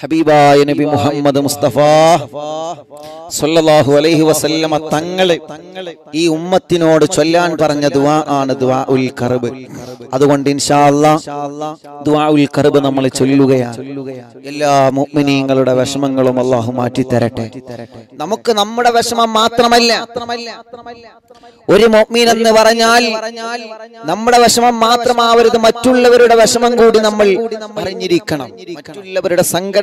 ഹബീബായ നബി മുഹമ്മദ് മുസ്തഫ സല്ലല്ലാഹു അലൈഹി വസല്ലമ തങ്ങളെ ഈ ഉമ്മത്തിനോട് ചൊല്ലാൻ പറഞ്ഞ ദുആ ആണ് ദുആഉൽ കർബ്. അതുകൊണ്ട് ഇൻഷാ അല്ലാഹ് ദുആഉൽ കർബ് നമ്മൾ ചൊല്ലുകയാണ്. എല്ലാ മുഅ്മിനീങ്ങളുടെ വിഷമങ്ങളും അല്ലാഹു മാറ്റി തരട്ടെ. നമുക്ക് നമ്മുടെ വിഷമം മാത്രമല്ല, ഒരു മുഅ്മിൻ എന്ന് പറഞ്ഞാൽ നമ്മുടെ വിഷമം മാത്രമാവരുത്, മറ്റുള്ളവരുടെ വിഷമം കൂടി നമ്മൾ അറിഞ്ഞിരിക്കണം, മറ്റുള്ളവരുടെ സങ്കടം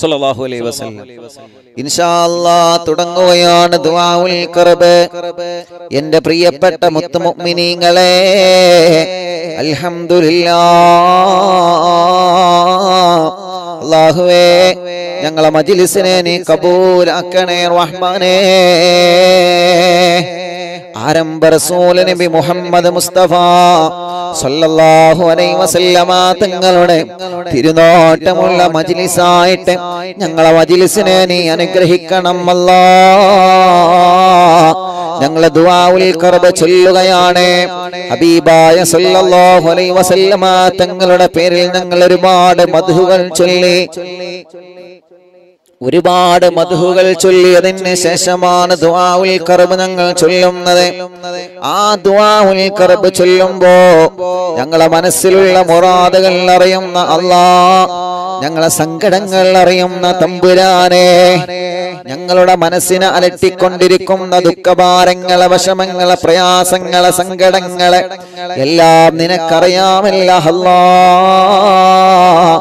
സല്ലല്ലാഹു അലൈഹി വസല്ലം. ഇൻഷാ അല്ലാഹ് തുടങ്ങുകയാണ് ദുആഉൽ കർബ്. എൻ്റെ പ്രിയപ്പെട്ട മുത്ത് മുഅ്മിനീങ്ങളെ, അൽഹംദുലില്ലാഹ്. അല്ലാഹുവേ, ഞങ്ങളെ മജ്‌ലിസിനെ നീ കബൂലാക്കണേ റഹ്മാനേ. ആരംഭ റസൂൽ നബി മുഹമ്മദ് മുസ്തഫ സല്ലല്ലാഹു അലൈഹി വസല്ലമ തങ്ങളുടെ തിരുനോട്ടമുള്ള മജ്‌ലിസായിട്ട് ഞങ്ങളെ മജ്‌ലിസിനെ നീ അനുഗ്രഹിക്കണം അല്ലാഹ്. ഞങ്ങളെ ദുആഉൽ കർബ് ചൊല്ലുകയാണ്. ഹബീബായ സല്ലല്ലാഹു അലൈഹി വസല്ലമ തങ്ങളുടെ പേരിൽ ഞങ്ങൾ ഒരുപാട് മദ്ഹുകൾ ചൊല്ലി, അതിന് ശേഷമാണ് ദുആഉൽ കർബ് ഞങ്ങൾ ചൊല്ലുന്നത്. ആ ദുആഉൽ കർബ് ചൊല്ലുമ്പോ ഞങ്ങളെ മനസ്സിലുള്ള മുറാദുകൾ അറിയുന്ന അല്ലാഹ്, ഞങ്ങളെ സങ്കടങ്ങൾ അറിയുന്ന തമ്പുരാനെ, ഞങ്ങളുടെ മനസ്സിനെ അലട്ടിക്കൊണ്ടിരിക്കുന്ന ദുഃഖഭാരങ്ങളെ, വിഷമങ്ങളെ, പ്രയാസങ്ങളെ, സങ്കടങ്ങളെ എല്ലാം നിനക്കറിയാമല്ല അല്ലാഹ്.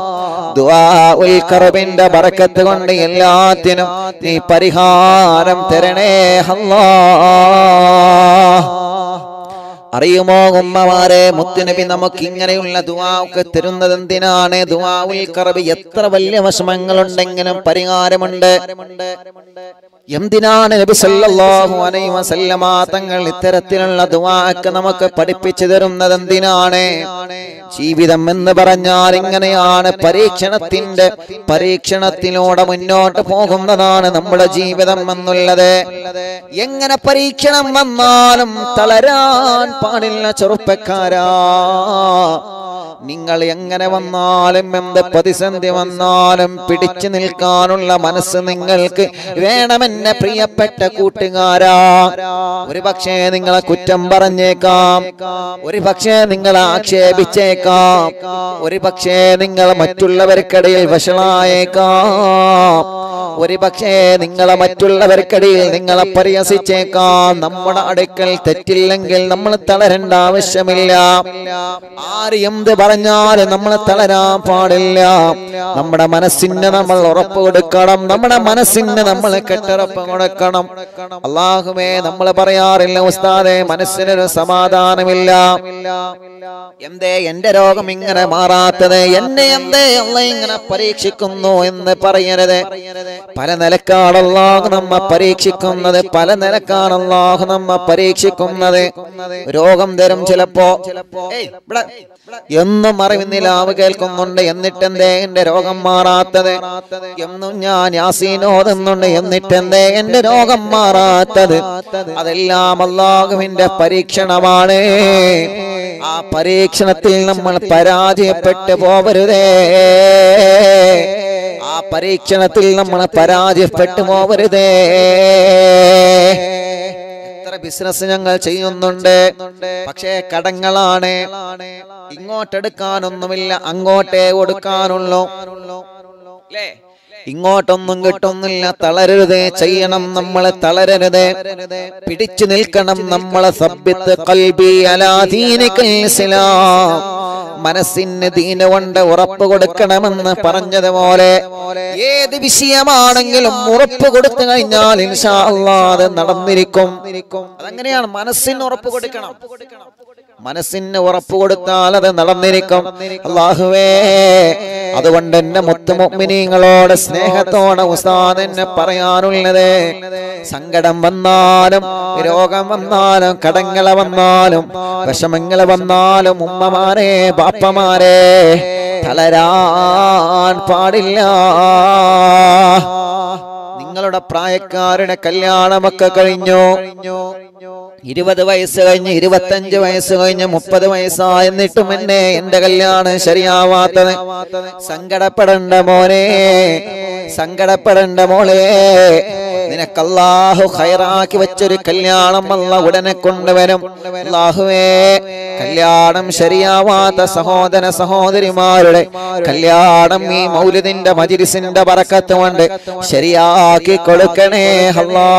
ദുആഉൽ കർബിന്റെ ബറക്കത്ത് കൊണ്ട് എല്ലാത്തിനും നീ പരിഹാരം തരണേ അല്ലാഹ്. അറിയുമോ ഉമ്മമാരെ, മുത്തുനബി നമുക്ക് ഇങ്ങനെയുള്ള ദുആഒക്കെ തരുന്നത് എന്തിനാണ്? ദുആഉൽ കർബ് എത്ര വലിയ വിഷമങ്ങളുണ്ടെങ്കിലും പരിഹാരമുണ്ട്. എന്തിനാണ് നബി സല്ലല്ലാഹു അലൈഹി വസല്ലമ തങ്ങൾ ഇത്തരത്തിലുള്ള ദുആഒക്കെ നമുക്ക് പഠിപ്പിച്ചു തരുന്നത്? എന്തിനാണ്? ജീവിതം എന്ന് പറഞ്ഞാൽ ഇങ്ങനെയാണ്, പരീക്ഷണത്തിലൂടെ മുന്നോട്ട് പോകുന്നതാണ് നമ്മുടെ ജീവിതം എന്നുള്ളത്. എങ്ങനെ പരീക്ഷണം വന്നാലും തളരാൻ പാടില്ല ചെറുപ്പക്കാരാ. നിങ്ങൾ എങ്ങനെ വന്നാലും, എന്ത് പ്രതിസന്ധി വന്നാലും പിടിച്ചു നിൽക്കാനുള്ള മനസ്സ് നിങ്ങൾക്ക് വേണമെന്നെ പ്രിയപ്പെട്ട കൂട്ടുകാരാ. ഒരു പക്ഷേ നിങ്ങളെ കുറ്റം പറഞ്ഞേക്കാം, ഒരു പക്ഷേ നിങ്ങളെ ആക്ഷേപിച്ചേക്കാം, ഒരു പക്ഷേ നിങ്ങൾ മറ്റുള്ളവർക്കിടയിൽ വഷളായേക്കാം, ഒരു പക്ഷേ നിങ്ങളെ മറ്റുള്ളവർക്കിടയിൽ നിങ്ങളെ പരിഹസിച്ചേക്കാം. നമ്മുടെ അടുക്കൽ തെറ്റില്ലെങ്കിൽ നമ്മൾ തളരേണ്ട ആവശ്യമില്ല. ആര് എന്ത് പറഞ്ഞാലും നമ്മൾ തളരാൻ പാടില്ല. നമ്മുടെ മനസ്സിന് നമ്മൾ ഉറപ്പ് കൊടുക്കണം, നമ്മുടെ മനസ്സിന് നമ്മൾ കെട്ടുറപ്പ് കൊടുക്കണം. അല്ലാഹുവേ, നമ്മൾ പറയാറില്ല ഉസ്താദേ മനസ്സിനൊരു സമാധാനമില്ല, എന്തേ എന്റെ രോഗം ഇങ്ങനെ മാറാത്തത്, എന്നെ എന്തേ അല്ലാഹ് ഇങ്ങനെ പരീക്ഷിക്കുന്നു എന്ന് പറയരുത്. പല നിലക്കാണ് അല്ലാഹു നമ്മെ പരീക്ഷിക്കുന്നത്, രോഗം തരും. ചിലപ്പോ എന്നും അറിവിന്നിലാവ് കേൾക്കുന്നുണ്ട്, എന്നിട്ടെന്തേ എന്റെ രോഗം മാറാത്തത്, എന്നും ഞാൻ യാസീനോതുന്നുണ്ട്, എന്നിട്ടെന്തേ എന്റെ രോഗം മാറാത്തത്. അതെല്ലാം അല്ലാഹുവിന്റെ പരീക്ഷണമാണ്. ആ പരീക്ഷണത്തിൽ നമ്മൾ പരാജയപ്പെട്ടു പോവരുതേ. എത്ര ബിസിനസ് ഞങ്ങൾ ചെയ്യുന്നുണ്ട്, പക്ഷേ കടങ്ങളാണ്. ഇങ്ങോട്ടെടുക്കാനൊന്നുമില്ല, അങ്ങോട്ടേ കൊടുക്കാനുള്ളൂ. ഇങ്ങോട്ടൊന്നും കിട്ടുന്നില്ല. തളരരുതേ, ചെയ്യണം, നമ്മളെ തളരരുതേ, പിടിച്ചു നിൽക്കണം. നമ്മളെ സബ്ബിത്ത് ഖൽബി അലാ ദീനിൽ ഇസ്ലാം, മനസ്സിന് ദീന് കൊണ്ട് ഉറപ്പ് കൊടുക്കണമെന്ന് പറഞ്ഞതുപോലെ ഏത് വിഷയമാണെങ്കിലും ഉറപ്പ് കൊടുത്തു കഴിഞ്ഞാൽ ഇൻഷാ അല്ലാഹ് അത് നടന്നിരിക്കും. അതങ്ങനെയാണ്, മനസ്സിന് ഉറപ്പ് കൊടുക്കണം. മനസ്സിന് ഉറപ്പ് കൊടുത്താൽ അത് നടന്നിരിക്കും അല്ലാഹുവേ. അതുകൊണ്ട് എന്നെ മുത്തു മുഅ്മിനീങ്ങളോട് സ്നേഹത്തോടെ ഉസ്താദ് എന്നെ പറയാനുള്ളത്, സങ്കടം വന്നാലും രോഗം വന്നാലും കടങ്ങൾ വന്നാലും വിഷമങ്ങൾ വന്നാലും ഉമ്മമാരെ ബാപ്പമാരെ തളരാൻ പാടില്ല. നിങ്ങളുടെ പ്രായക്കാരുടെ കല്യാണമൊക്കെ കഴിഞ്ഞു, 20 വയസ്സ് കഴിഞ്ഞ് 25 വയസ്സ് കഴിഞ്ഞ് 30 വയസ്സായെന്നിട്ടും എന്നെ എന്റെ കല്യാണം ശരിയാവാത്തത്, സങ്കടപ്പെടേണ്ട മോനെ, സങ്കടപ്പെടേണ്ട മോളെ. നിനക്ക് അല്ലാഹു ഖൈറാക്കി വെച്ചൊരു കല്യാണം അല്ലാഹു ഉടനെ കൊണ്ടുവരും. അല്ലാഹുവേ, കല്യാണം ശരിയാവാത്ത സഹോദര സഹോദരിമാരുടെ കല്യാണം ഈ മൗലിദിന്റെ മജ്‌ലിസിന്റെ ബറക്കത്ത് കൊണ്ട് ശരിയാക്കി കൊടുക്കണേ അല്ലാഹ്.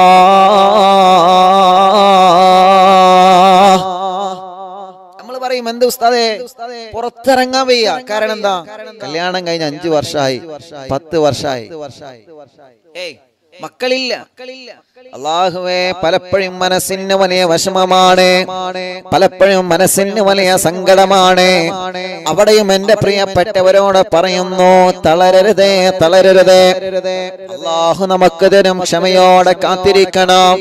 നമ്മൾ പറയും, എന്ത് ഉസ്താദേ പുറത്തിറങ്ങാൻ വയ്യ. കാരണം എന്താ? കല്യാണം കഴിഞ്ഞ് 5 വർഷമായി, 10 വർഷമായി, മക്കളില്ല. അല്ലാഹുവേ, പലപ്പോഴും മനസ്സിന് വലിയ വിഷമമാണ്, പലപ്പോഴും മനസ്സിന് വലിയ സങ്കടമാണ്. അവിടെയും എന്റെ പ്രിയപ്പെട്ടവരോട് പറയുന്നു, തളരരുതേ, തളരരുതേ. അല്ലാഹു നമുക്ക് തരും ക്ഷമയോടെ കാത്തിരിക്കണം,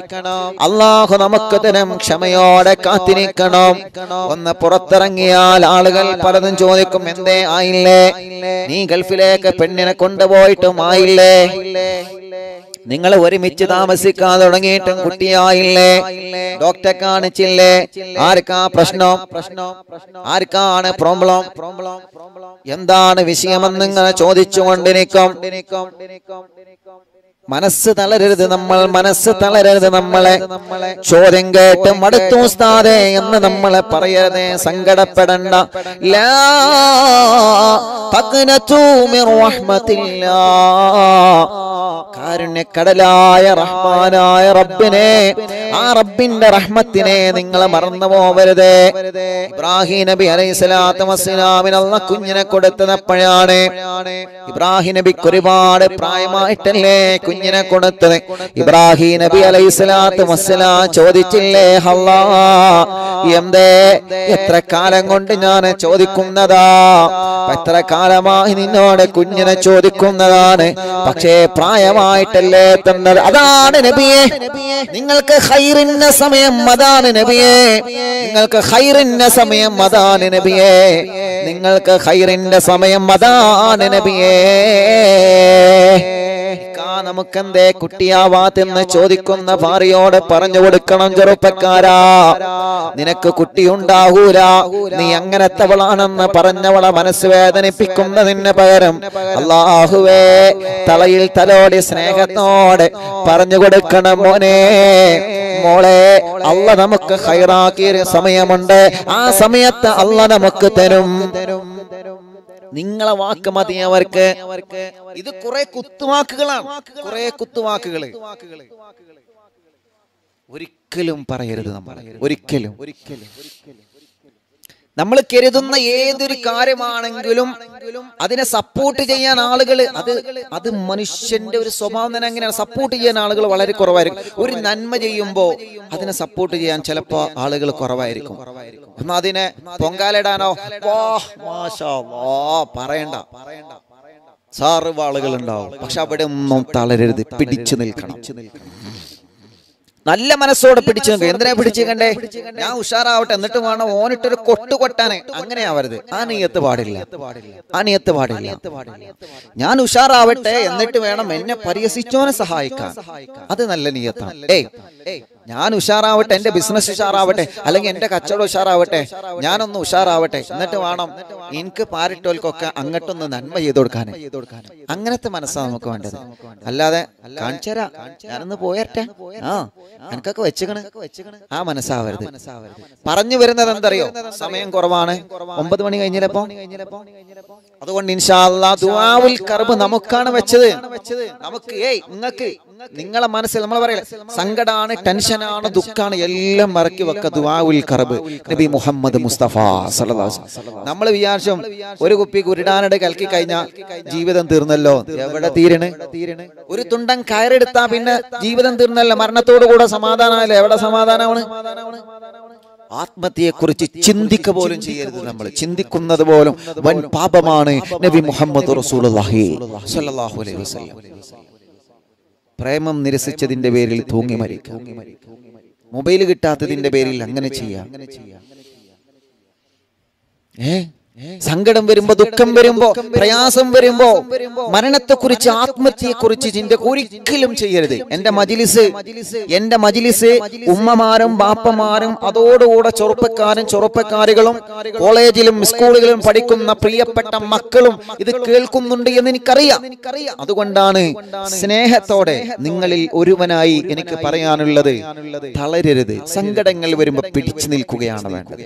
അല്ലാഹു നമുക്ക് തരും ക്ഷമയോടെ കാത്തിരിക്കണം. ഒന്ന് പുറത്തിറങ്ങിയാൽ ആളുകൾ പലതും ചോദിക്കും, എന്തേ ആയില്ലേ? നീ ഗൾഫിലേക്ക് പെണ്ണിനെ കൊണ്ടുപോയിട്ടും ആയില്ലേ? നിങ്ങൾ ഒരുമിച്ച് താമസിക്കാൻ തുടങ്ങിയിട്ടും കുട്ടിയായില്ലേ? ഡോക്ടറെ കാണിച്ചില്ലേ? ആർക്കാ പ്രശ്നം? ആർക്കാണ് പ്രോബ്ലം? എന്താണ് വിഷയമെന്ന് ഇങ്ങനെ ചോദിച്ചുകൊണ്ടിരിക്കും. മനസ്സ് തളരരുത്, നമ്മൾ മനസ്സ് തളരരുത്. നമ്മളെ ചോദ്യം കേട്ട് മടുത്തു ഉസ്താദേ എന്ന് നമ്മളെ പറയരുതേ, സങ്കടപ്പെടണ്ട. ലാ തഖ്നതു മിർ റഹ്മത്തില്ലാ, കാരുണ്യക്കടലായ റഹ്മാനായ റബ്ബിനെ, ആ റബ്ബിന്റെ റഹ്മത്തിനെ നിങ്ങൾ മറന്നു പോവരുതേ. ഇബ്രാഹിം നബി അലൈഹിസ്സലാത്തു വസ്സലാമിന് അല്ലാഹു കുഞ്ഞിനെ കൊടുത്തപ്പോഴാണ്, ഇബ്രാഹിം നബിക്ക് ഒരുപാട് പ്രായമായിട്ടല്ലേ കുഞ്ഞിനെ കൊടുത്തത്. ഇബ്രാഹിം നബി അലൈഹിസ്സലാത്തു വസ്സലാം ചോദിച്ചില്ലേ, അല്ലാ എന്തേ എത്ര കാലം കൊണ്ട് ഞാൻ ചോദിക്കുന്നതാ, എത്ര കാലമായി നിന്നോട് കുഞ്ഞിനെ ചോദിക്കുന്നതാണ്, പക്ഷേ പ്രായമായിട്ടല്ലേ തന്നത്. അതാണ് നബിയെ നിങ്ങൾക്ക് ഖൈറിന്റെ സമയം, അതാണ് നബിയെ നിങ്ങൾക്ക് ഖൈറിന്റെ സമയം, അതാണ് നബിയെ നിങ്ങൾക്ക് ഖൈറിന്റെ സമയം, അതാണ് നബിയെ. നമുക്കെന്തേ കുട്ടിയാവാത്തെന്ന് ചോദിക്കുന്ന ഭാര്യയോട് പറഞ്ഞു കൊടുക്കണം, ചെറുപ്പക്കാരാ നിനക്ക് കുട്ടിയുണ്ടാകൂല, നീ അങ്ങനത്തെവളാണെന്ന് പറഞ്ഞവളെ മനസ്സ് വേദനിപ്പിക്കുന്നതിന് പകരം അല്ലാഹുവേ തലയിൽ തലോടി സ്നേഹത്തോടെ പറഞ്ഞു കൊടുക്കണം, മോനെ മോളെ അള്ള നമുക്ക് ഖൈറാക്കിയ സമയമുണ്ട്, ആ സമയത്ത് അള്ള നമുക്ക് തരും. നിങ്ങളെ വാക്ക് മതി അവർക്ക്. ഇത് കുറെ കുത്തുവാക്കുകളാണ്, കുറെ കുത്തുവാക്കുകൾ. ഒരിക്കലും പറയരുത്, നമ്മൾ ഒരിക്കലും നമ്മൾ കരുതുന്ന ഏതൊരു കാര്യമാണെങ്കിലും അതിനെ സപ്പോർട്ട് ചെയ്യാൻ ആളുകൾ, അത് മനുഷ്യന്റെ ഒരു സ്വഭാവം തന്നെ അങ്ങനെയാണ്. സപ്പോർട്ട് ചെയ്യാൻ ആളുകൾ വളരെ കുറവായിരിക്കും. ഒരു നന്മ ചെയ്യുമ്പോൾ അതിനെ സപ്പോർട്ട് ചെയ്യാൻ ചിലപ്പോൾ ആളുകൾ കുറവായിരിക്കും. എന്നാൽ അതിനെ പൊങ്കാലിടാനോ പറയണ്ട സാറിവ് ആളുകൾ ഉണ്ടാവും. പക്ഷെ അവിടെ ഒന്നും തളരരുത്, പിടിച്ചു നിൽക്കണം, നല്ല മനസ്സോടെ പിടിച്ചു നിൽക്കുക. എന്തിനാ പിടിച്ചിരിക്കണ്ടേ? ഞാൻ ഉഷാറാവട്ടെ, എന്നിട്ട് വേണം ഓനിട്ടൊരു കൊട്ട് കൊട്ടാനെ. അങ്ങനെയാവരുത്, ആ നീയത്ത് പാടില്ല, ആ നീയത്ത് പാടില്ല. ഞാൻ ഉഷാറാവട്ടെ എന്നിട്ട് വേണം എന്നെ പരിഹസിച്ചോനെ സഹായിക്കാൻ, അത് നല്ല നീയത്താണ്. ഞാൻ ഉഷാറാവട്ടെ, എന്റെ ബിസിനസ് ഉഷാറാവട്ടെ, അല്ലെങ്കിൽ എന്റെ കച്ചവടം ഉഷാറാവട്ടെ, ഞാനൊന്ന് ഉഷാറാവട്ടെ, എന്നിട്ട് വേണം എനിക്ക് പാരിട്ടോൽക്കൊക്കെ അങ്ങോട്ടൊന്ന് നന്മ ചെയ്ത് കൊടുക്കാനെ. അങ്ങനത്തെ മനസ്സാണ് നമുക്ക് വേണ്ടത്. അല്ലാതെ കാണിച്ചരാ ഞാനൊന്ന് പോയട്ടെ, ആ എനിക്കൊക്കെ വെച്ചുകണ്, ആ മനസ്സാവരുത്. പറഞ്ഞു വരുന്നത് എന്തറിയോ? സമയം കുറവാണ്, 9 മണി കഴിഞ്ഞില്ലപ്പോ. അതുകൊണ്ട് ഇൻഷാ അല്ലാഹ് ദുആഉൽ കർബ് നമുക്കാണ് വെച്ചത്. നമുക്ക് നിങ്ങൾക്ക് നിങ്ങളെ മനസ്സിൽ നമ്മൾ പറയില്ല, സങ്കടാണ്, ടെൻഷനാണ്, ദുഃഖാണ്, എല്ലാം മറക്കി വെക്ക ദുആഉൽ കർബ്. നബി മുഹമ്മദ് മുസ്തഫ സല്ലല്ലാഹു അലൈഹി വസല്ലം നമ്മൾ വിചാരിച്ചും ഒരു കുപ്പി കുരുടാനട കലക്കി കഴിഞ്ഞാൽ ജീവിതം തീർന്നല്ലോ. എവിടെ തീരണേ? ഒരു തുണ്ടം കയറെടുത്താ പിന്നെ ജീവിതം തീർന്നല്ലോ, മരണത്തോടുകൂടെ സമാധാനമല്ലേ. എവിടെ സമാധാനമാണ്? ആത്മത്തെ കുറിച്ച് ചിന്തിക്ക പോലും ചെയ്യരുത് നമ്മൾ ചിന്തിക്കുന്നത് പോലും വൻ പാപമാണ് നബി മുഹമ്മദ് റസൂലുള്ളാഹി സ്വല്ലല്ലാഹു അലൈഹി വസല്ലം പ്രേമം നിരസിച്ചതിന്റെ പേരിൽ തൂങ്ങി മരിക്കാം മൊബൈൽ കിട്ടാത്തതിന്റെ പേരിൽ അങ്ങനെ ചെയ്യാം സങ്കടം വരുമ്പോ ദുഃഖം വരുമ്പോ പ്രയാസം വരുമ്പോ മരണത്തെ കുറിച്ച് ആത്മഹത്യയെ കുറിച്ച് ചിന്ത ഒരിക്കലും ചെയ്യരുത് എൻ്റെ മജ്‌ലിസ് ഉമ്മമാരും ബാപ്പമാരും അതോടുകൂടെ ചെറുപ്പക്കാരികളും കോളേജിലും സ്കൂളുകളിലും പഠിക്കുന്ന പ്രിയപ്പെട്ട മക്കളും ഇത് കേൾക്കുന്നുണ്ട് എന്ന് എനിക്കറിയാം അതുകൊണ്ടാണ് സ്നേഹത്തോടെ നിങ്ങളിൽ ഒരുവനായി എനിക്ക് പറയാനുള്ളത് തളരരുത് സങ്കടങ്ങൾ വരുമ്പോ പിടിച്ചു നിൽക്കുകയാണ് വേണ്ടത്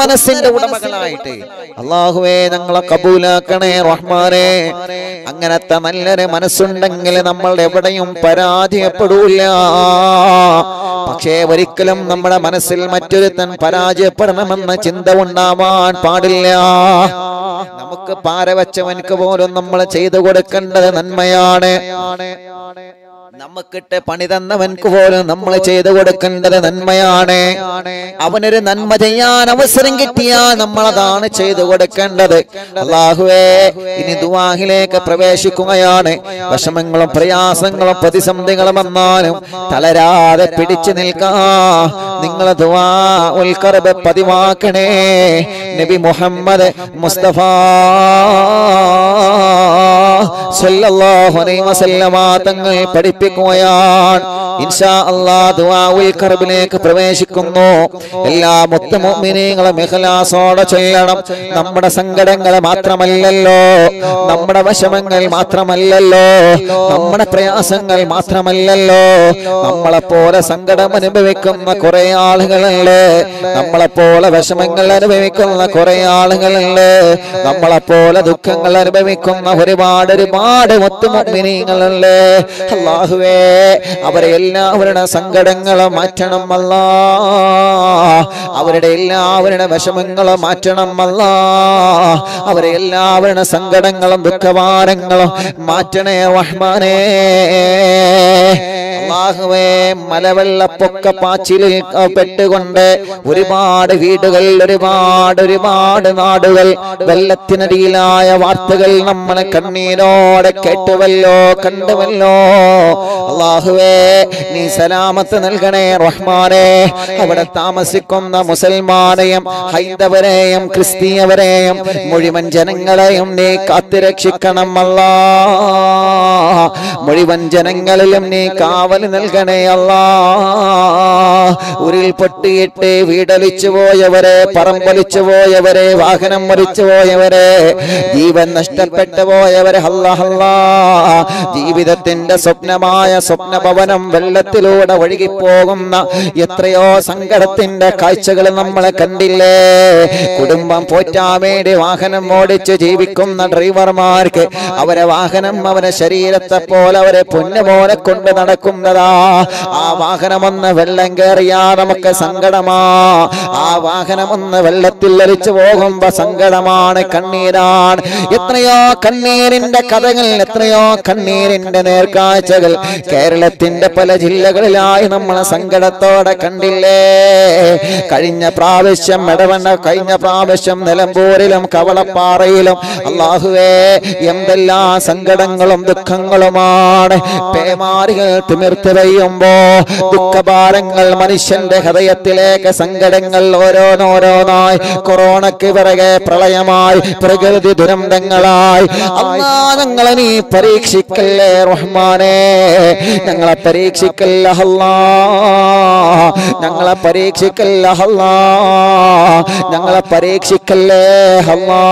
മനസ്സിന്റെ ഉടമകളായിട്ട് അല്ലാഹുവേ ഞങ്ങളെ കബൂലാക്കണേ റഹ്മാനേ അങ്ങനത്തെ നല്ലൊരു മനസ്സുണ്ടെങ്കിൽ നമ്മൾ എവിടെയും പരാജയപ്പെടില്ല പക്ഷേ ഒരിക്കലും നമ്മുടെ മനസ്സിൽ മറ്റൊരുത്തൻ പരാജയപ്പെടണമെന്ന ചിന്ത ഉണ്ടാവാൻ പാടില്ല നമുക്ക് പാരവച്ചവനക്ക് പോലും നമ്മൾ ചെയ്തു കൊടുക്കേണ്ടത് നന്മയാണ് നമുക്കിട്ട് പണി തന്നവൻക്ക് പോലും നമ്മൾ ചെയ്തു കൊടുക്കേണ്ടത് നന്മയാണ് അവനൊരു നന്മ ചെയ്യാൻ അവസരം കിട്ടിയാൽ നമ്മളതാണ് ചെയ്തു കൊടുക്കേണ്ടത് അല്ലാഹുവേ ഇനി ദുആഹിലേക്ക് പ്രവേശിക്കുകയാണ് വിഷമങ്ങളും പ്രയാസങ്ങളും പ്രതിസന്ധികളും വന്നാലും തളരാതെ പിടിച്ചു നിൽക്കാ നിങ്ങളെ ദുആ ഉൽ ഖർബ് പതിവാക്കണേ നബി മുഹമ്മദ് മുസ്തഫ സല്ലല്ലാഹു അലൈഹി വസല്ലമ തങ്ങൾ പഠിപ്പിക്കുകയാണ് ഇൻഷാ അല്ലാഹ് ദുആഉൽ ഖർബിലേക്ക് പ്രവേശിക്കുന്നു എല്ലാ മുഅ്മിനീങ്ങളും ഇഖ്ലാസോടെ ചെയ്യണം നമ്മുടെ സങ്കടങ്ങൾ മാത്രമല്ലല്ലോ നമ്മുടെ വിഷമങ്ങൾ മാത്രമല്ലല്ലോ നമ്മുടെ പ്രയാസങ്ങൾ മാത്രമല്ലല്ലോ നമ്മളെപ്പോലെ സങ്കടം അനുഭവിക്കുന്ന കുറെ ആളുകളുണ്ട് നമ്മളെപ്പോലെ വിഷമങ്ങൾ അനുഭവിക്കുന്ന കുറെ ആളുകളുണ്ട് നമ്മളെപ്പോലെ ദുഃഖങ്ങൾ അനുഭവിക്കുന്ന ഒരുപാട് മുഅ്മിനീങ്ങളുണ്ട് അല്ലാഹുവേ അവരെ എല്ലാവരുടെ സങ്കടങ്ങളെ മാറ്റണം അല്ലാഹ് അവരുടെ എല്ലാവരുടെ വിഷമങ്ങളെ മാറ്റണം അല്ലാഹ് അവരെ എല്ലാവരുടെ സങ്കടങ്ങളും ദുഃഖഭാരങ്ങളും മാറ്റണേ റഹ്മാനേ അല്ലാഹുവേ മലവെള്ളപ്പൊക്ക പാച്ചിലിൽ പെട്ടുകൊണ്ട് ഒരുപാട് വീടുകൾ ഒരുപാട് നാടുകൾ വെള്ളത്തിനടിയിലായ വാർത്തകൾ നമ്മൾ കണ്ണീരോടെ കേട്ടുവല്ലോ കണ്ടുവല്ലോ അല്ലാഹുവേ നീ സലാമത്ത് നൽകണേ റഹ്മാനേ അവിടെ താമസിക്കുന്ന മുസൽമാനെയും ഹൈന്ദവരെയും ക്രിസ്തീയവരെയും മുഴുവൻ ജനങ്ങളെയും നീ കാത്തുരക്ഷിക്കണം അല്ലാഹ് മുഴുവൻ ജനങ്ങളിലും നീ കാവൽ നൽകണേ അല്ലാഹ് ഉരുൾ പൊട്ടിയിട്ട് വീടൊലിച്ചു പോയവരെ പറമ്പൊലിച്ചു പോയവരെ വാഹനം മരിച്ചു പോയവരെ ജീവൻ നഷ്ടപ്പെട്ടു പോയവരെ അല്ലാഹ് അല്ലാഹ് ജീവിതത്തിന്റെ സ്വപ്നമായ സ്വപ്നഭവനം വെള്ളത്തിലൂടെ ഒഴുകിപ്പോകുന്ന എത്രയോ സങ്കടത്തിന്റെ കാഴ്ചകൾ നമ്മൾ കണ്ടില്ലേ കുടുംബം പോറ്റാൻ വേണ്ടി വാഹനം ഓടിച്ച് ജീവിക്കുന്ന ഡ്രൈവർമാർക്ക് അവരെ വാഹനം അവരെ ശരീരത്തെ പോലെ അവരെ പൊന്നുപോലെ കൊണ്ട് നടക്കുന്നതാ ആ വാഹനമൊന്ന് വെള്ളം കയറിയാ നമുക്ക് സങ്കടമാ ആ വാഹനമൊന്ന് വെള്ളത്തിൽ ഒലിച്ചു പോകുമ്പോ സങ്കടമാണ് കണ്ണീരാണ് എത്രയോ കണ്ണീരിന്റെ കഥകൾ എത്രയോ കണ്ണീരിന്റെ നേർക്കാഴ്ചകൾ കേരളത്തിന്റെ പല ജില്ലകളിലായി നമ്മളെ സങ്കടത്തോടെ കണ്ടില്ലേ കഴിഞ്ഞ പ്രാവശ്യം നിലമ്പൂരിലും കവളപ്പാറയിലും അല്ലാഹുവേ എന്തെല്ലാം സങ്കടങ്ങളും ദുഃഖങ്ങളുമാണ് പേമാരികൾ തിമിർത്ത് പെയ്യുമ്പോ ദുഃഖഭാരങ്ങൾ മനുഷ്യന്റെ ഹൃദയത്തിലേക്ക് സങ്കടങ്ങൾ ഓരോന്നോരോന്നായി കൊറോണയ്ക്ക് പിറകെ പ്രളയമായി പ്രകൃതി ദുരന്തങ്ങളായി അല്ലാ ഞങ്ങളെ നീ പരീക്ഷിക്കല്ലേ റഹ്മാനേ ഞങ്ങളെ പരീക്ഷിക്കല്ല അല്ലാഹ് ഞങ്ങളെ പരീക്ഷിക്കല്ല അല്ലാഹ് ഞങ്ങളെ പരീക്ഷിക്കല്ലേ അല്ലാഹ്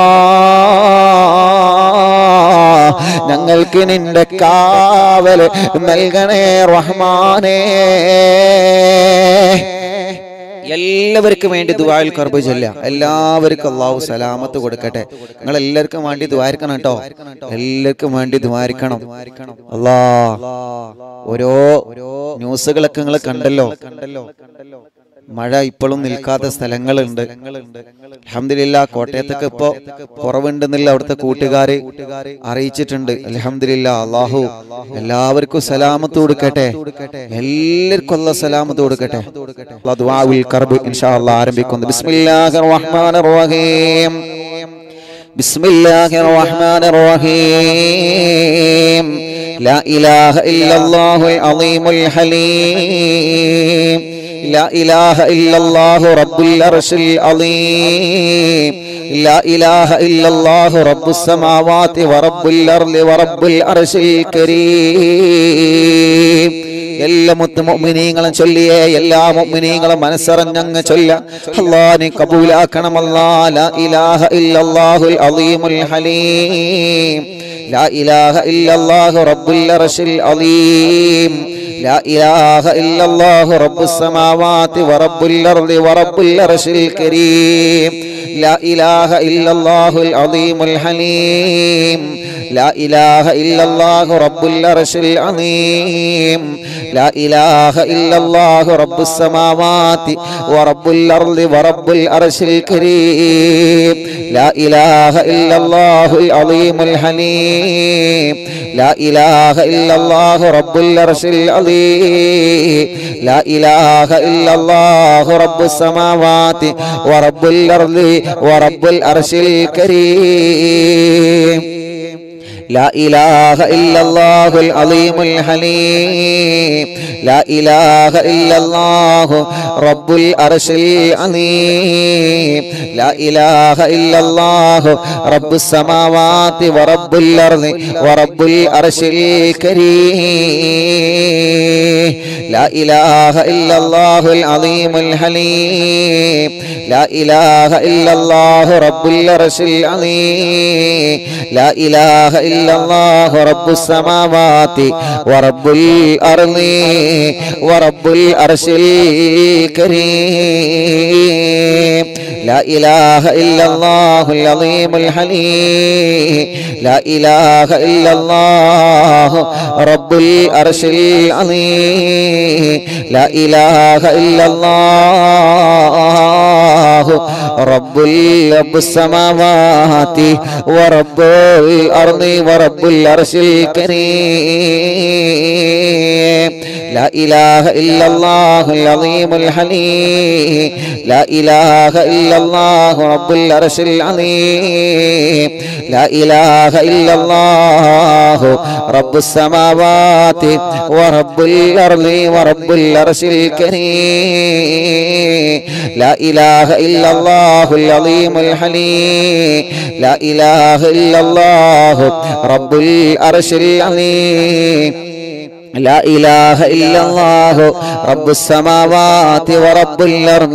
ഞങ്ങൾക്ക് നിന്റെ കാവൽ നൽകണേ റഹ്മാനേ എല്ലാവർക്കും വേണ്ടി ദുആയിൽ ഖർബ് ചൊല്ലുക. എല്ലാവർക്കും അല്ലാഹു സലാമത്ത് കൊടുക്കട്ടെ. നിങ്ങൾ എല്ലാവർക്കും വേണ്ടി ദുആയിരിക്കണം കേട്ടോ. എല്ലാവർക്കും വേണ്ടി ദുആയിരിക്കണം. അല്ലാഹ് ഓരോ ന്യൂസുകളൊക്കെ നിങ്ങൾ കണ്ടല്ലോ. മഴ ഇപ്പോഴും നിൽക്കാത്ത സ്ഥലങ്ങളുണ്ട്. അൽഹംദുലില്ലാ കോട്ടയത്തൊക്കെ ഇപ്പോ കുറവുണ്ടെന്നില്ല അവിടുത്തെ കൂട്ടുകാര് അറിയിച്ചിട്ടുണ്ട്. അൽഹംദുലില്ലാ അല്ലാഹു എല്ലാവർക്കും സലാമത്ത് കൊടുക്കട്ടെ. എല്ലാവർക്കും അല്ലാഹു സലാമത്ത് കൊടുക്കട്ടെ. ദുആഉൽ ഖർബ് ഇൻഷാ അല്ലാഹ് ആരംഭിക്കുന്നു. ബിസ്മില്ലാഹിർ റഹ്മാനിർ റഹീം. ബിസ്മില്ലാഹിർ റഹ്മാനിർ റഹീം. ലാ ഇലാഹ ഇല്ലല്ലാഹുൽ അളീമുൽ ഹലീം. لا إله إلا الله رب العرش العظيم. لا إله إلا الله رب السماوات ورب الأرض ورب العرش الكريم. എല്ലാ മുഅ്മിനീങ്ങളും ചൊല്ലിയേ. എല്ലാ മുഅ്മിനീങ്ങളും മനസ്സറിഞ്ഞങ്ങ് ചൊല്ല. അല്ലാഹ് നീ കബൂലാക്കണം. അല്ലാഹ് ലാ ഇലാഹ ഇല്ലല്ലാഹുൽ അളീമുൽ ഹലീം. ലാ ഇലാഹ ഇല്ലല്ലാഹു റബ്ബുൽ അർശിൽ അളീം. ലാ ഇലാഹ ഇല്ലല്ലാഹു റബ്ബുസ് സമാവാതി വറബ്ബുൽ അർളി വറബ്ബുൽ അർശിൽ കരീം. ലാ ഇലാഹ ഇല്ലല്ലാഹുൽ അളീമുൽ ഹലീം. لا إله إلا الله رب العرش العظيم. لا إله إلا الله رب السماوات ورب الأرض ورب العرش الكريم. لا إله إلا الله العظيم الحليم. لا إله إلا الله رب العرش العظيم. لا إله إلا الله رب السماوات ورب الأرض ورب العرش الكريم. لا إله إلا الله العظيم الحليم. لا إله إلا الله رب العرش العظيم. لا إله إلا الله رب السماوات ورب الأرض ورب العرش الكريم. لا إله إلا الله العظيم الحليم. لا إله إلا الله رب العرش العظيم. لا إله إلا الله رب السماوات ورب الأرض ورب العرش الكريم. لا إله إلا الله العظيم الحليم. لا إله إلا الله رب العرش العظيم. لا إله إلا الله رب السماوات ورب الأرض ورب العرش الكريم. لا إله إلا الله العظيم الحليم. لا إله إلا الله رب العرش العظيم. لا إله إلا الله رب السماوات ورب الأرض ورب العرش الكريم. لا إله إلا الله العظيم الحليم. لا إله إلا الله رب العرش العظيم. لا إله إلا الله رب السماوات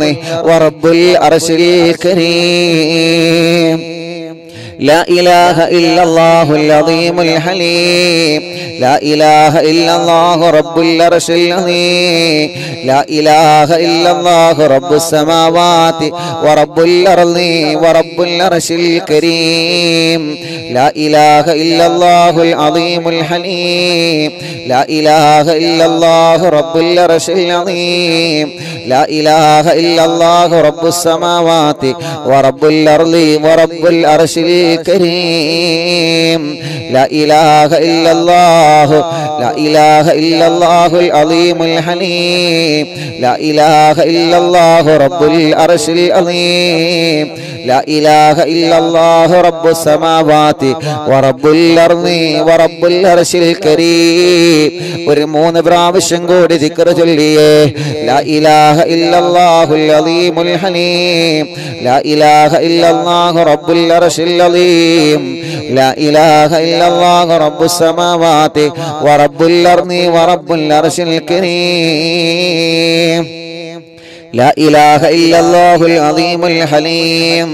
ورب الأرض ورب العرش الكريم. لا إله إلا الله العظيم الحليم. لا إله إلا الله رب العرش العظيم. لا إله إلا الله رب السماوات ورب الأرض ورب العرش الكريم. لا إله إلا الله العظيم الحليم. لا إله إلا الله رب العرش العظيم. لا إله إلا الله رب السماوات ورب الأرض ورب العرش الكريم. لا إله إلا الله. لا إله إلا الله العظيم الحليم. لا إله إلا الله رب العرش العظيم. لا إله إلا الله رب السماوات ورب الأرض ورب العرش الكريم. ورمون براوشن قود ذكر جلية. لا إله إلا الله العظيم الحليم. لا إله إلا الله رب العرش العظيم. لا إله إلا الله رب السماوات ورب الأرض ورب العرش الكريم. لا إله إلا الله العظيم الحليم.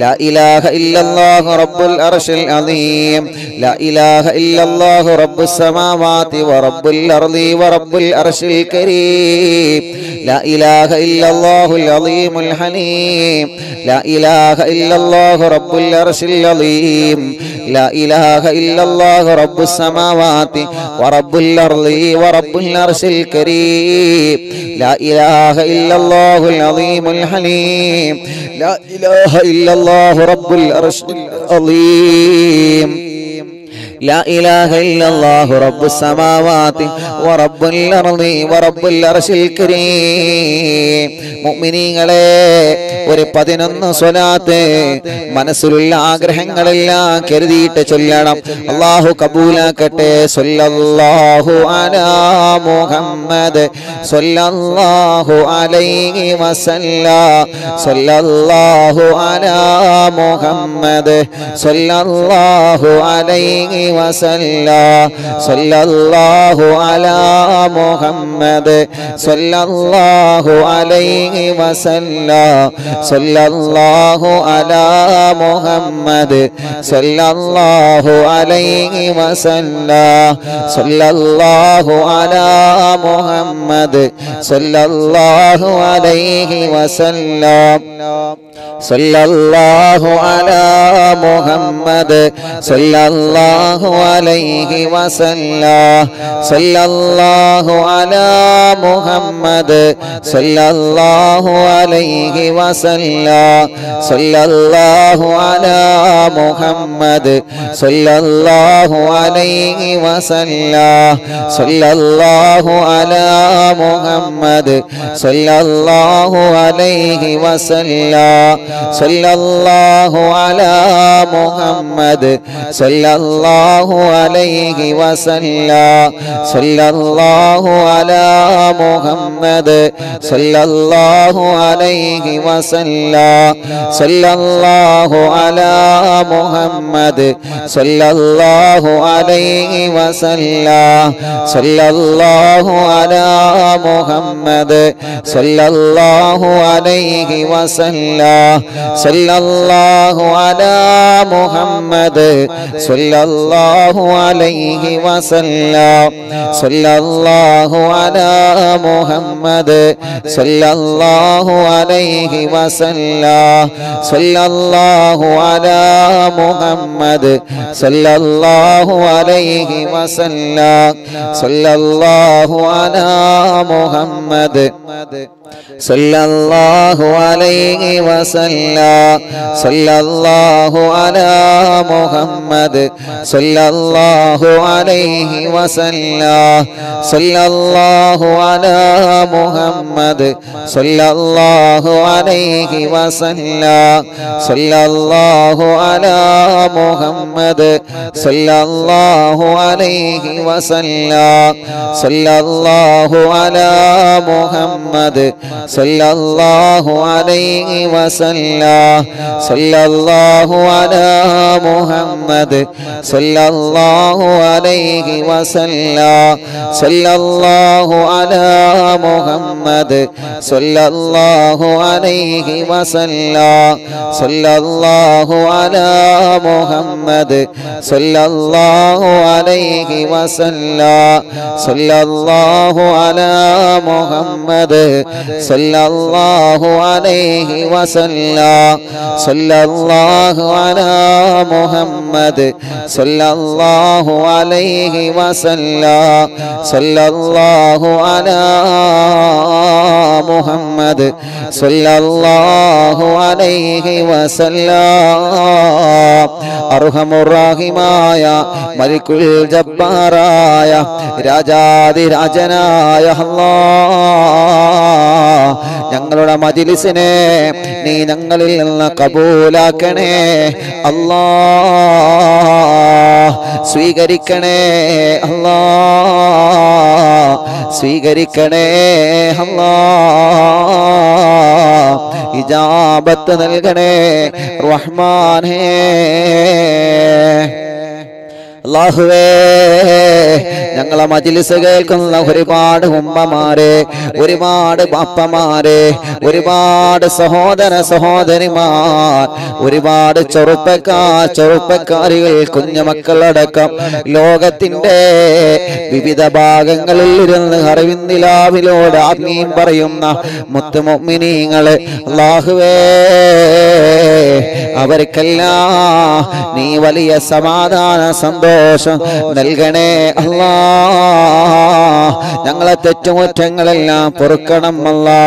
لا إله إلا الله رب العرش العظيم لا إله إلا الله رب السماوات ورب الأرض ورب العرش الكريم لا إله إلا الله العظيم الحليم لا إله إلا الله رب العرش العظيم لا إله إلا الله رب السماوات ورب الأرض ورب العرش الكريم لا إله إلا الله العظيم الحليم لا إله إلا الله رب العرش العظيم لا إله إلا الله رب السماوات ورب الأرض ورب العرش الكريم مؤمنين ഒരു 11 സ്വലാത്ത് മനസ്സിലുള്ള ആഗ്രഹങ്ങളെല്ലാം കരുതിയിട്ട് ചൊല്ലണം അല്ലാഹു കബൂലാക്കട്ടെ സല്ലല്ലാഹു അലാ മുഹമ്മദ് സല്ലല്ലാഹു അലൈഹി വസല്ലം സല്ലല്ലാഹു അലാ മുഹമ്മദ് സല്ലല്ലാഹു അലൈഹി വസല്ലം സല്ലല്ലാഹു അലാ മുഹമ്മദ് സല്ലല്ലാഹു അലൈഹി വസല്ലം صلى الله على محمد صلى الله عليه وسلم صلى الله على محمد صلى الله عليه وسلم صلى الله على محمد صلى الله عليه وسلم صلى الله على محمد صلى الله عليه وسلم صلى الله على محمد صلى الله عليه وسلم صلى الله على محمد صلى الله عليه وسلم صلى الله على محمد صلى الله عليه وسلم صلى الله على محمد صلى الله عليه وسلم صلى الله على محمد صلى الله عليه وسلم صلى الله على محمد صلى الله عليه وسلم صلى الله على محمد صلى الله عليه وسلم صلى الله على محمد صلى الله عليه وسلم صلى الله على محمد صلى الله عليه وسلم صلى الله على محمد صلى الله عليه وسلم صلى الله على محمد صلى الله عليه وسلم صلى الله على محمد صلى الله عليه وسلم صلى الله على محمد صلى الله عليه وسلم صلى الله على محمد صلى الله عليه وسلم صلى الله على محمد صلى الله عليه وسلم صلى الله على محمد صلى الله عليه وسلم صلى الله على محمد صلى الله عليه وسلم صلى الله على محمد صلى الله عليه وسلم صلى الله على محمد صلى الله عليه وسلم صلى الله على محمد صلى الله عليه وسلم أرحم الراحمين ملك الجبار راجادي راجنا يا الله ഞങ്ങളുടെ മജ്‌ലിസിനെ നീ ഞങ്ങളിൽ നിന്ന് കബൂലാക്കണേ അല്ലാഹ് സ്വീകരിക്കണേ അല്ലാഹ് സ്വീകരിക്കണേ അല്ലാഹ് ഇജാബത്ത് നൽകണേ റഹ്മാനേ Allahwe, Nangala Majilisagal Kunla Huribad Humbamare, Uribad Bapamare, Uribad Sahodana Sahodarima, Uribad Chorupaka, Chorupakari, Kunyamakaladaka, Logatinde, Vivida Bagangal, Harivindila, Viloda, Abnim Barayumna, Mutamok meaning Allahwe, Averikala, Nivalia Samadana Sando. Nalgane Allah, Nangala Tetumutangalella, Purkanamala,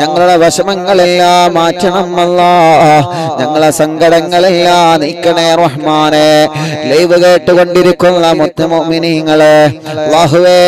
Nangala Vasamangalella, Machanamala, Nangala Sangarangalella, Nikane Rahmane, Labour to Vandirikula, Mutamo Miningale, Lahue,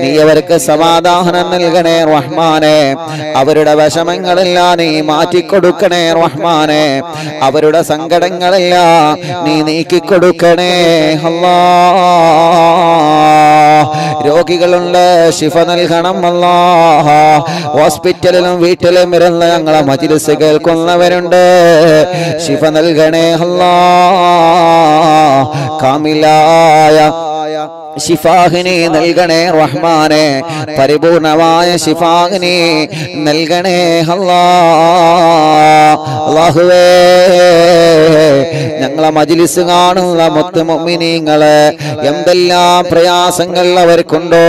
Niaverka Samada, Nalgane Rahmane, Averida Vasamangalella, Mati Kodukane Rahmane, Averida Sangarangalella, Niki Kodukane. Allah, Rokigalunda, Shifanal Hanam Allah, Hospital and Vital Miranda, Matil Segel Conlaverunde, Shifanal Gane Allah, Kamilaya. Shifahini Nalgane Rahmane Paribunavaya Shifahini Nalgane Allah Allahue Nangla Majilisangan La Mutumuminingale Yamdella Prayasangal Laverkundo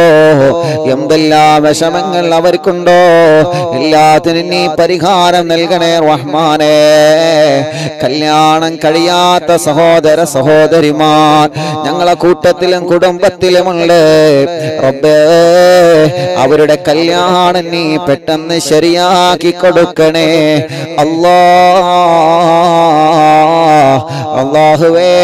Yamdella Veshamangal Laverkundo Illatinini Pariharam Nalgane Rahmane Kalyanan Kaliyata Sahodara Sahodariman Nangla Kutatilan Kudambat Rabbe, Averida Kalyani, Petan Sharia, Kikodukane, Allah, Allahue,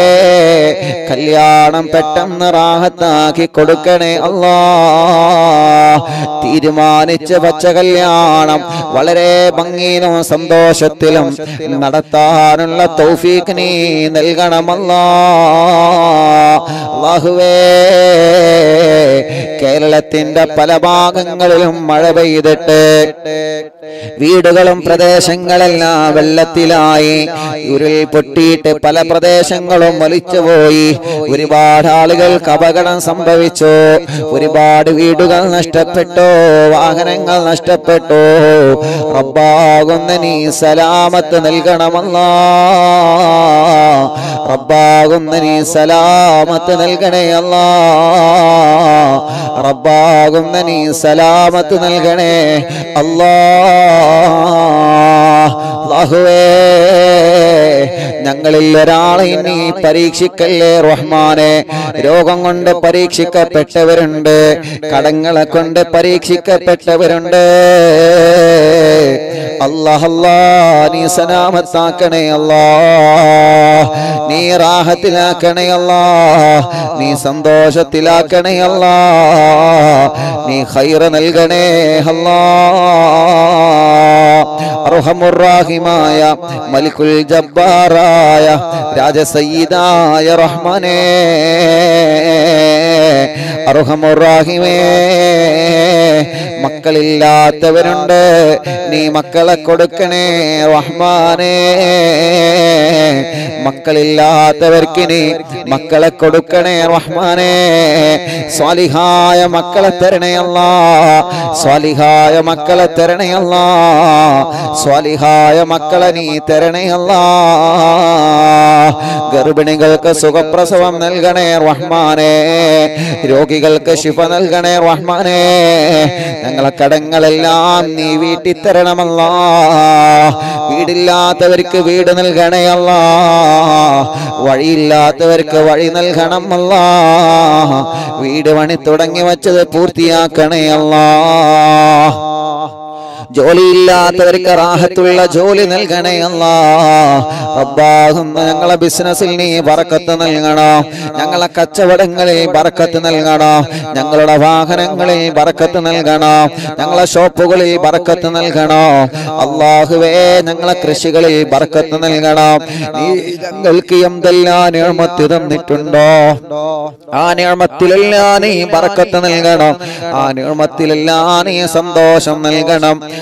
Kalyanam Petam Rahata, Kikodukane, Allah, Tidimanicha Kalyanam, Valere Bangino, Sando Shatilam, Nadatar and Latofikni, Nelganam Allah, Allahue. Keralathinte pala bhagangalilum mala peyyittu veedukalum pradeshangalellam vellathilaayi uril pottitte pala pradeshangalum valichupoyi orupaad aalukalkku apagadam sambhavichu orupaad veedukal nashtapettu vahanangal nashtapettu rabbagunna nee salamath nalganam Allah rabbagunna nee salamath nalgane Allah Rabbagumna nee salamat nalgane Allah Allahue Nangalil orale nee parikshikkalle Rahmane Rogam konde parikshikkapettavarunde Kadangale konde parikshikkapettavarunde Allah Allah nee salamathakkane Allah nee rahathilakkane Allah nee santoshathilakkane Allah nee khayra nalgane Allah arhamur rahimaya malikul jabbaraya raja sayyidaya rahmane arhamur rahime മക്കളില്ലാത്തവരുണ്ട് നീ മക്കളെ കൊടുക്കണേ റഹ്മാനേ മക്കളില്ലാത്തവർക്ക് നീ മക്കളെ കൊടുക്കണേ റഹ്മാനേ സാലിഹായ മക്കളെ തരണേ അല്ലാഹ് സാലിഹായ മക്കളെ തരണേ അല്ലാഹ് സാലിഹായ മക്കളെ നീ തരണേ അല്ലാഹ് ഗർഭിണികൾക്ക് സുഖപ്രസവം നൽകണേ റഹ്മാനേ രോഗികൾക്ക് ശിഫ നൽകണേ റഹ്മാനേ കടങ്ങളെല്ലാം നീ വീട്ടി തരണം അല്ലാഹ് വീടില്ലാത്തവർക്ക് വീട് നൽകണേ അല്ലാഹ് വഴിയില്ലാത്തവർക്ക് വഴി നൽകണം അല്ലാഹ് വീട് പണി തുടങ്ങി വച്ചത് പൂർത്തിയാക്കണേ അല്ലാഹ് ജോലിയില്ലാത്തവർക്ക് റാഹത്തുള്ള ജോലി നൽകണേ അല്ലാഹ് റബ്ബാഹുമ്മ ഞങ്ങളെ ബിസിനസ്സിൽ നീ ബറക്കത്ത് നൽകണം ഞങ്ങളെ കച്ചവടങ്ങളിൽ ബറക്കത്ത് നൽകണം ഞങ്ങളുടെ വാഹനങ്ങളിൽ ബറക്കത്ത് നൽകണം ഞങ്ങളെ ഷോപ്പുകളിൽ ബറക്കത്ത് നൽകണം അല്ലാഹുവേ ഞങ്ങളെ കൃഷികളിൽ ബറക്കത്ത് നൽകണം നീ ഞങ്ങൾക്ക് എന്തെല്ലാം നിഅ്മത്ത് തന്നിട്ടുണ്ടോ ആ നിഅ്മത്തിലെല്ലാം നീ ബറക്കത്ത് നൽകണം ആ നിഅ്മത്തിലെല്ലാം നീ സന്തോഷം നൽകണം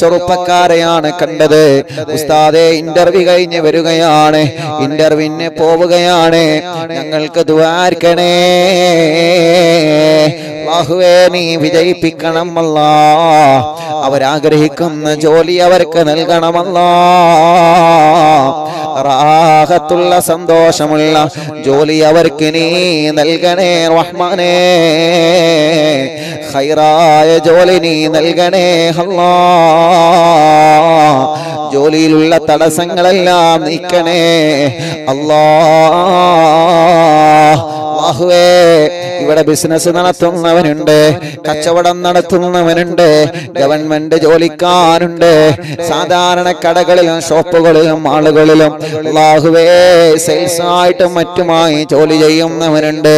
ചെറുപ്പക്കാരെയാണ് കണ്ടത്, ഉസ്താദേ ഇന്റർവ്യൂ കഴിഞ്ഞ് വരികയാണ്, ഇന്റർവ്യൂവിന് പോവുകയാണ്, ഞങ്ങൾക്ക് ദുആർക്കണേ അല്ലാഹുവേ, നീ വിജയിപ്പിക്കണം അല്ലാഹ്, അവരാഗ്രഹിക്കുന്ന ജോലി അവർക്ക് നൽകണമല്ലാഹ്, റാഹത്തുള്ള സന്തോഷമുള്ള ജോലി അവർക്ക് നീ നൽകണേ റഹ്മാനേ, ഖൈറായ ജോലി നീ നൽകണേ അല്ലാഹ്, ജോലിയിലുള്ള തടസ്സങ്ങളെല്ലാം നീക്കണേ അല്ലാഹ്. അല്ലാഹുവേ, ഇവിടെ ബിസിനസ് നടത്തുന്നവനുണ്ട്, കച്ചവടം നടത്തുന്നവനുണ്ട്, ഗവൺമെന്റ് ജോലിക്കാരുണ്ട്, സാധാരണ കടകളിലും ഷോപ്പുകളിലും ആളുകളിലും അല്ലാഹുവേ സെയിൽസ് ആയിട്ടും മറ്റുമായി ജോലി ചെയ്യുന്നവനുണ്ട്,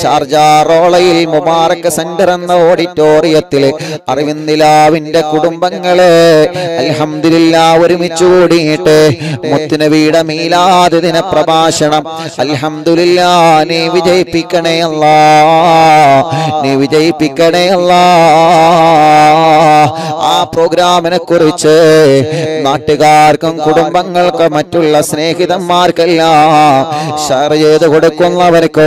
ഷാർജ റോളയിൽ മുബാറക് സെന്റർ എന്ന ഓഡിറ്റോറിയത്തിൽ അറിവിന്നിലാവിന്റെ കുടുംബങ്ങളെ അൽഹംദുലില്ലാഹ് ഒരുമിച്ച് കൂടിയിട്ട് മുത്തുനബിയുടെ മീലാദ് ദിന പ്രഭാഷണം അൽഹംദുലില്ലാഹ് നീ വിജയിപ്പിക്കണേ അല്ലാഹ്, നീ വിജയിപ്പിക്കണേ അല്ലാഹ്. ആ പ്രോഗ്രാമിനെ കുറിച്ച് നാട്ടുകാർക്കും കുടുംബങ്ങൾക്ക് മറ്റുള്ള സ്നേഹിതന്മാർക്കെല്ലാം ഷെയർ ചെയ്ത് കൊടുക്കുന്നവർക്കോ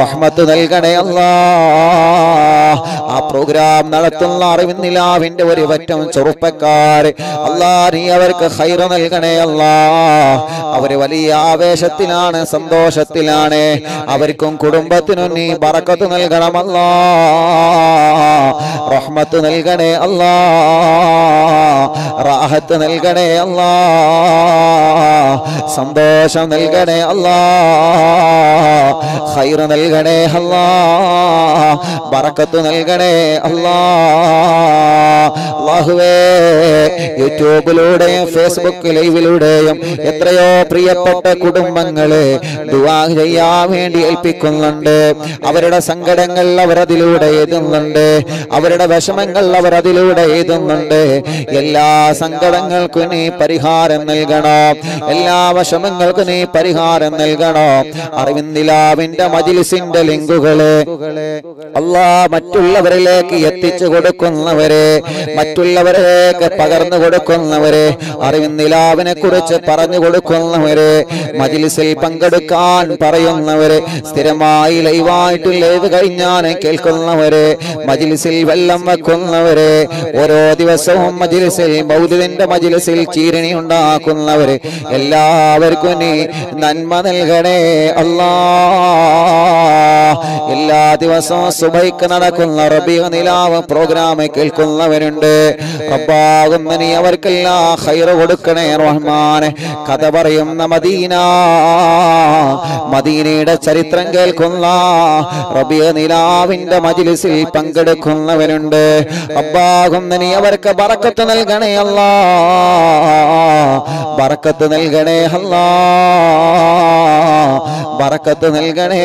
റഹ്മത്ത് നൽകണേ അല്ലാഹ്. ആ പ്രോഗ്രാം നടത്തുന്ന അറിവിന്നിലാവിന്റെ ഒരു പറ്റം ചെറുപ്പക്കാർ അല്ലാഹ് നീ അവർക്ക് ഖൈർ നൽകണേ അല്ലാഹ്. അവർ വലിയ ആവേശത്തിൽ സന്തോഷത്തിലാണ് സന്തോഷത്തിലാണ് അവർക്കും കുടുംബത്തിനും നീ ബറക്കത്ത് നൽകണം അല്ലാഹ് റഹ്മത്ത് നൽകണേ അല്ലാഹ് റാഹത്ത് നൽകണേ അല്ലാഹ് സന്തോഷം നൽകണേ അല്ലാഹ് ഖൈർ നൽകണേ അല്ലാഹ് ബറക്കത്ത് നൽകണേ അല്ലാഹ് അല്ലാഹുവേ യൂട്യൂബിലൂടെയും ഫേസ്ബുക്ക് ലൈവിലൂടെയും എത്രയോ പ്രിയപ്പെട്ട കുടുംബങ്ങളെ ദുആ ചെയ്യാൻ വേണ്ടി ഏൽപ്പിക്കുന്നുണ്ട് അവരുടെ സങ്കടങ്ങൾ അവർ അതിലൂടെ എഴുതുന്നുണ്ട് അവരുടെ വിഷമങ്ങൾ അവർ അതിലൂടെ എഴുതുന്നുണ്ട് എല്ലാ സങ്കടങ്ങൾക്കും നീ പരിഹാരം നൽകണം എല്ലാ വിഷമങ്ങൾക്കും നീ പരിഹാരം നൽകണം അറിവിന്ദിലാവിന്റെ മജ്‌ലിസിന്റെ ലിങ്കുകളെ അല്ലാഹ് മറ്റുള്ളവരിലേക്ക് എത്തിച്ചു കൊടുക്കുന്നവരെ മറ്റുള്ളവരിലേക്ക് പകർന്നു കൊടുക്കുന്നവരെ അറിവിന്ദിലാവിനെ കുറിച്ച് പറഞ്ഞു കൊടുക്കുന്നവരെ മജ്‌ലിസിൽ പങ്കെടുക്കാൻ പറയുന്നവരെ സ്ഥിരമായി ലൈവായിട്ട് ലൈവ് കഴിഞ്ഞാൽ കേൾക്കുന്നവരെ മജ്‌ലിസിൽ വെള്ളം വെക്കുന്നവരെ ഓരോ ദിവസവും മജ്‌ലിസിൽ മൗലിദിന്റെ മജ്‌ലിസിൽ ചീരണി ഉണ്ടാക്കുന്നവരെ എല്ലാവർക്കും നീ നന്മ നൽകണേ അല്ലാഹ് എല്ലാ ദിവസവും സുബഹിക്ക് നടക്കുന്ന റബീഉ നിലാവ് പ്രോഗ്രാം കേൾക്കുന്നവരുണ്ട് റബ്ബാകുന്ന നീ അവർക്കെല്ലാം ഖൈർ കൊടുക്കണേ റഹ്മാനെ കഥ പറയുന്ന മദീന മദീനയുടെ ചരിത്രം കേൾക്കുന്ന റബീഉ നിലാവിന്റെ മജ്‌ലിസിൽ പങ്കെടുക്കുന്നവരുണ്ട് റബ്ബാകുന്ന നീ അവർക്ക് ബറക്കത്ത് നൽകണേ അല്ലാഹ് ബറക്കത്ത് നൽകണേ അല്ലാഹ് ബറക്കത്ത് നൽകണേ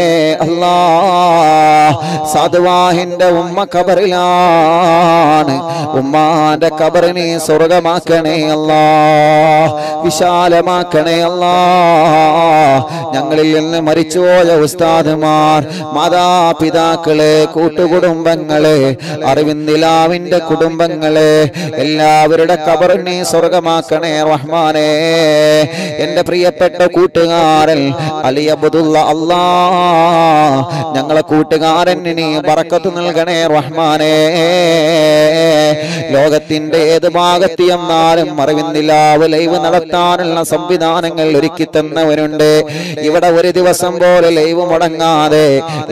അല്ലാഹ് സാദുവാഹിന്റെ ഉമ്മ ഖബറിലാണ് ഉമ്മാന്റെ ഖബറിനെ സ്വർഗ്ഗമാക്കണേ അല്ലാഹ് വിശാലമാക്കണേ അല്ലാഹ് ഞങ്ങളിൽ നിന്ന് മരിച്ചുപോയ ഉസ്താദുമാർ മാതാപിതാക്കളെ കൂട്ടുകുടുംബങ്ങളെ അറിവിന്ദിലാവിന്റെ കുടുംബങ്ങളെ എല്ലാവരുടെ ഖബറിനെ സ്വർഗ്ഗമാക്കണേ റഹ്മാനേ എൻ്റെ പ്രിയപ്പെട്ട കൂട്ടുകാരൻ അലി അബ്ദുള്ള അല്ലാഹ് ഞങ്ങളെ കൂട്ടുകാരന് നീ ബറക്കത്ത് നൽകണേ റഹ്മാനേ ലോകത്തിന്റെ ഏത് ഭാഗത്ത് എന്നാലും അറിവിന്ദിലാവ് ലൈവ് നടത്താനുള്ള സംവിധാനങ്ങൾ ഒരുക്കി തന്നവരുണ്ട് ഇവിടെ ഒരു ദിവസം പോലെ ലൈവ് മുടങ്ങാതെ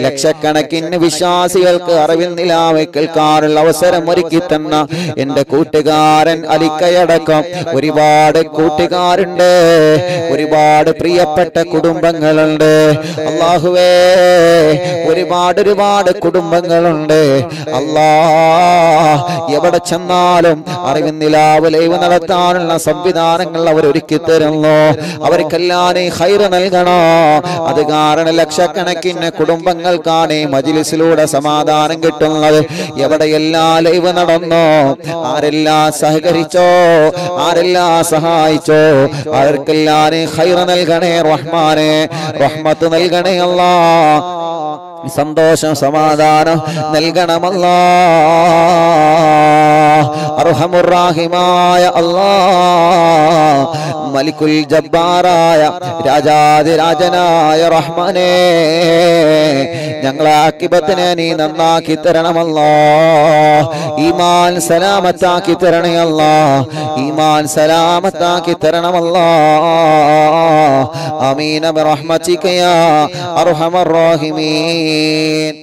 ലക്ഷക്കണക്കിന് വിശ്വാസികൾക്ക് അറിവിന്ദിലാവ് കേൾക്കാനുള്ള അവസരം ഒരുക്കി തന്ന എന്റെ കൂട്ടുകാരൻ അലിക്കയടക്കം ഒരുപാട് കൂട്ടുകാരുണ്ട് ഒരുപാട് പ്രിയപ്പെട്ട കുടുംബങ്ങളുണ്ട് അല്ലാഹുവേ ഒരുപാട് ഒരുപാട് കുടുംബങ്ങളുണ്ട് അല്ലാഹ് എവിടെ ചെന്നാലും അറിവിന്ദിലാവ് ലൈവ് നടത്താനുള്ള സംവിധാനങ്ങൾ അവർ ഒരുക്കി തരുന്നു അവർക്കെല്ലാനേ ഖൈർ നൽകണോ അത് കാരണം ലക്ഷക്കണക്കിന് കുടുംബങ്ങൾക്കാണ് മജ്‌ലിസിലൂടെ സമാധാനം കിട്ടുന്നത് എവിടെയെല്ലാം ലൈവ് നടന്നോ ആരെല്ലാം സഹകരിച്ചോ ആരെല്ലാം സഹായിച്ചോ അവർക്കെല്ലാനേ ഖൈർ നൽകണേ റഹ്മാനേ റഹ്മത്ത് നൽകണേ അല്ലാഹ് സന്തോഷം സമാധാനം നൽകണം അല്ലാഹ് അർഹമുർ റഹീമായ അല്ലാഹ് മലിക്കുൽ ജബ്ബാറായ രാജാധിരാജനായ റഹ്മാനേ ഞങ്ങളെ ആക്കിബത്തിനെ നീ നന്നാക്കി തരണം അല്ലാഹ് ഈമാൻ സലാമത്താക്കി തരണേ അല്ലാഹ് ഈമാൻ സലാമത്താക്കി തരണം അല്ലാഹ് ആമീൻ ബിറഹ്മതിക യാ അർഹമർ റഹീമീൻ